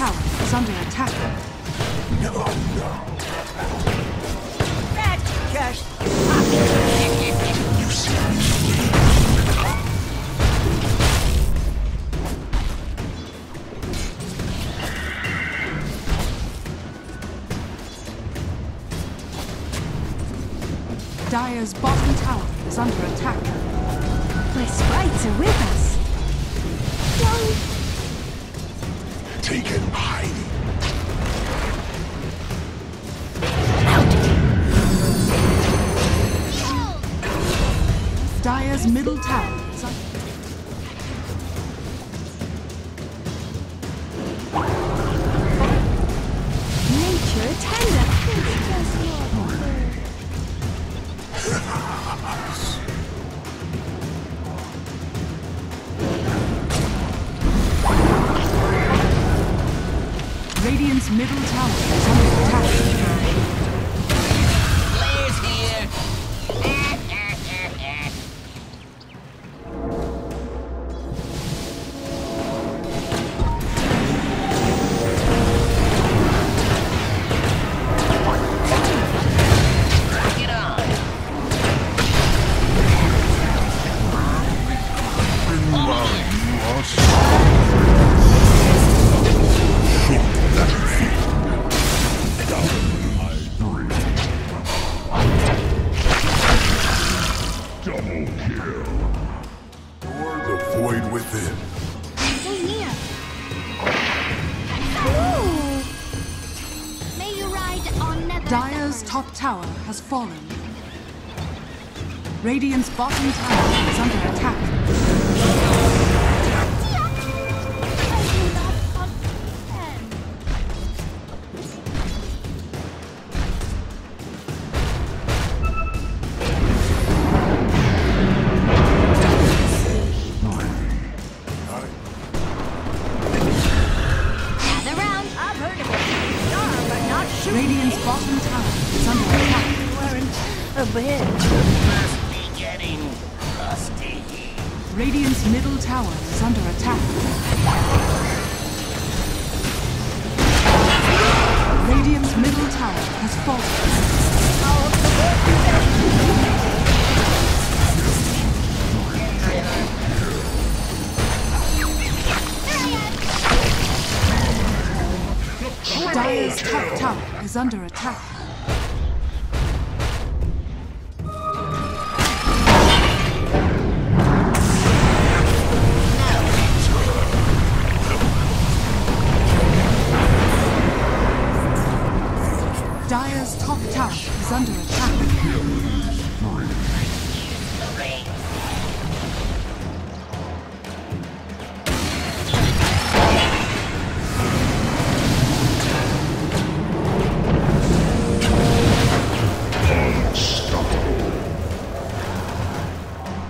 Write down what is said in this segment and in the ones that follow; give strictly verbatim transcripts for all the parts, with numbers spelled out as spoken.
tower is under attack. No, no. That's just popular. You see? Dire's bottom tower is under attack. My sprites are with us. Don't... Take it, hiding. Out! Dire's middle tower is under attack. Radiant's middle tower is under attack. Players here! Rock it on! Well, you are strong. Dire's top tower has fallen. Radiant's bottom tower is under attack. Gather round, I've heard of it. Radiant's bottom tower is under attack. You weren't ahead. Must be getting rusty. Radiant's middle tower is under attack. Radiant's middle tower has fallen. Dire's top tower is under attack. Dire's top tower is under attack.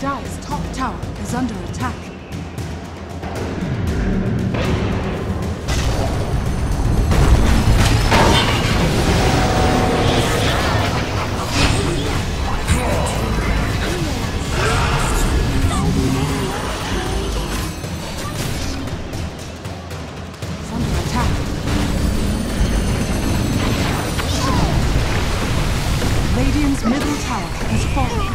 Dire's top tower is under attack. It's under attack. Radiant's middle tower has fallen.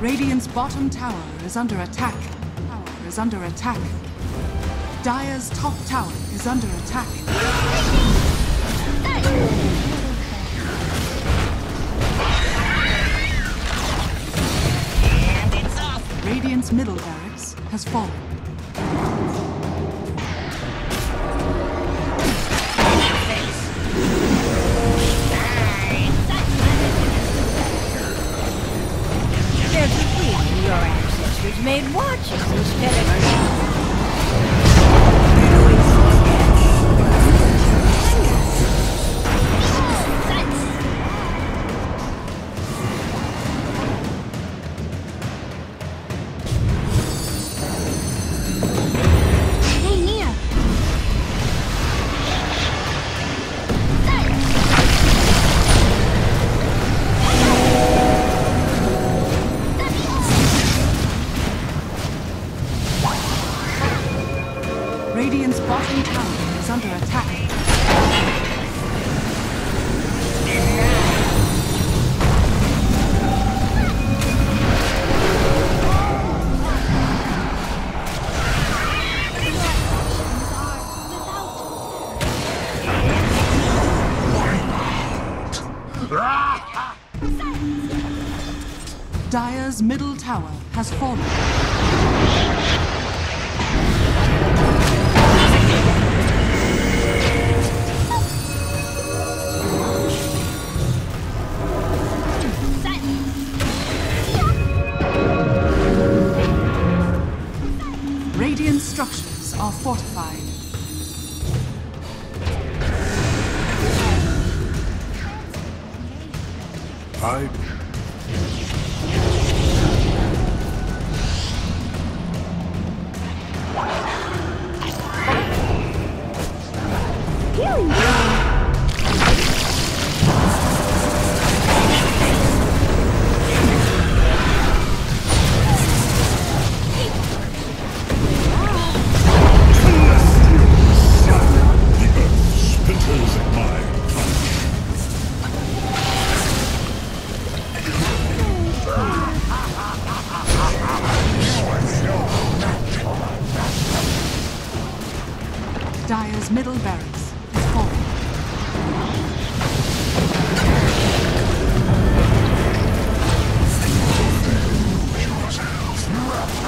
Radiant's bottom tower is under attack. is under attack. Dire's top tower is under attack. And it's off. Radiant's middle barracks has fallen. There's a reason your ancestors made watches instead of... Radiant's bottom tower is under attack. Dire's middle tower has fallen. Structures are fortified. I... Dire's middle barracks is falling.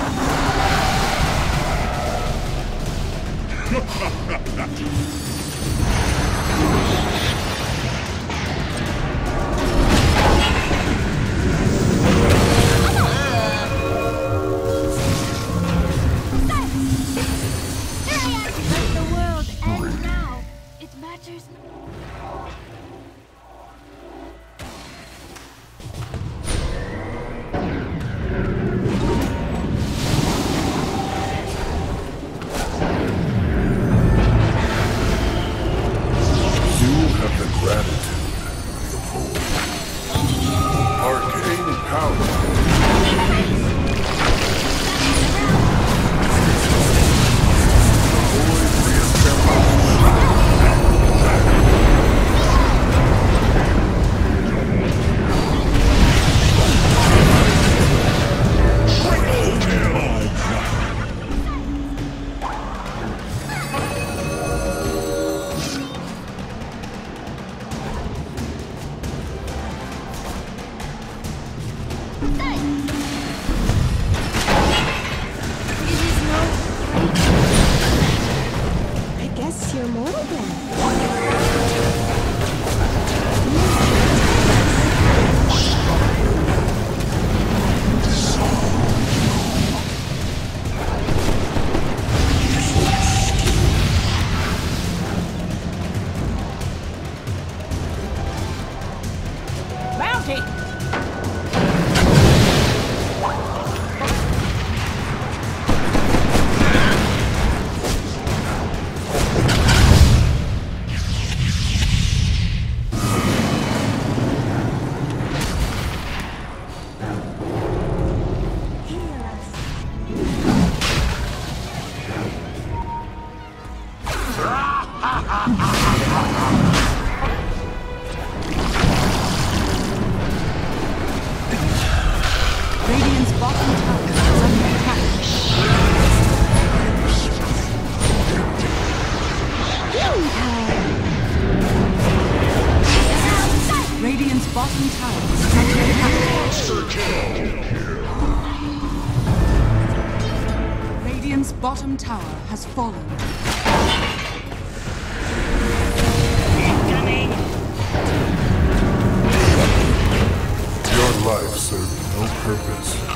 You bottom tower has fallen. Incoming! Your life served no purpose.